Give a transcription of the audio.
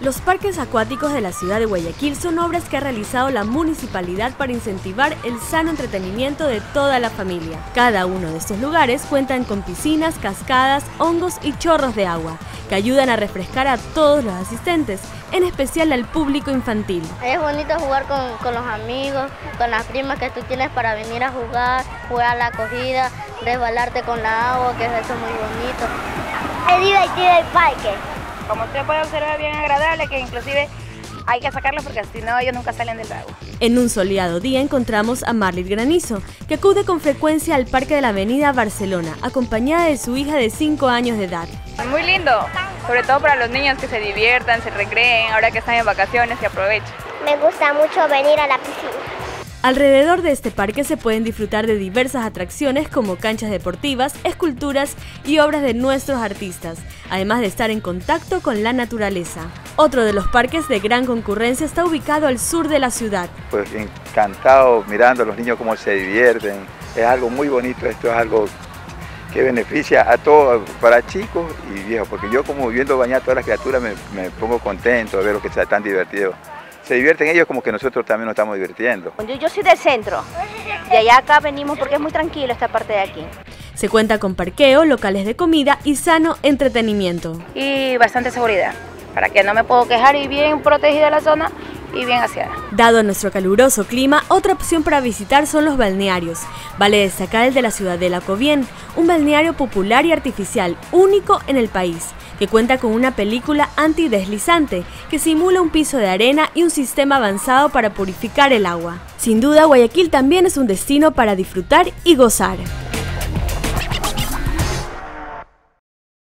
Los parques acuáticos de la ciudad de Guayaquil son obras que ha realizado la municipalidad para incentivar el sano entretenimiento de toda la familia. Cada uno de estos lugares cuentan con piscinas, cascadas, hongos y chorros de agua, que ayudan a refrescar a todos los asistentes, en especial al público infantil. Es bonito jugar con los amigos, con las primas que tú tienes para venir a jugar, jugar a la cogida, resbalarte con la agua, que eso es muy bonito. Es divertido el parque. Como usted puede observar, bien agradable, que inclusive hay que sacarlos porque si no ellos nunca salen del agua. En un soleado día encontramos a Marlit Granizo, que acude con frecuencia al Parque de la Avenida Barcelona, acompañada de su hija de 5 años de edad. Muy lindo, sobre todo para los niños, que se diviertan, se recreen, ahora que están en vacaciones y aprovechen. Me gusta mucho venir a la piscina. Alrededor de este parque se pueden disfrutar de diversas atracciones como canchas deportivas, esculturas y obras de nuestros artistas, además de estar en contacto con la naturaleza. Otro de los parques de gran concurrencia está ubicado al sur de la ciudad. Pues encantado mirando a los niños cómo se divierten, es algo muy bonito, esto es algo que beneficia a todos, para chicos y viejos, porque yo como viendo bañar a todas las criaturas me pongo contento de ver lo que sea tan divertido. Se divierten ellos como que nosotros también nos estamos divirtiendo. Yo soy del centro, de allá acá venimos porque es muy tranquilo esta parte de aquí. Se cuenta con parqueo, locales de comida y sano entretenimiento. Y bastante seguridad, para que no me puedo quejar, y bien protegida la zona y bien aseada. Dado nuestro caluroso clima, otra opción para visitar son los balnearios. Vale destacar el de la ciudad de La Covien, un balneario popular y artificial, único en el país, que cuenta con una película antideslizante que simula un piso de arena y un sistema avanzado para purificar el agua. Sin duda, Guayaquil también es un destino para disfrutar y gozar.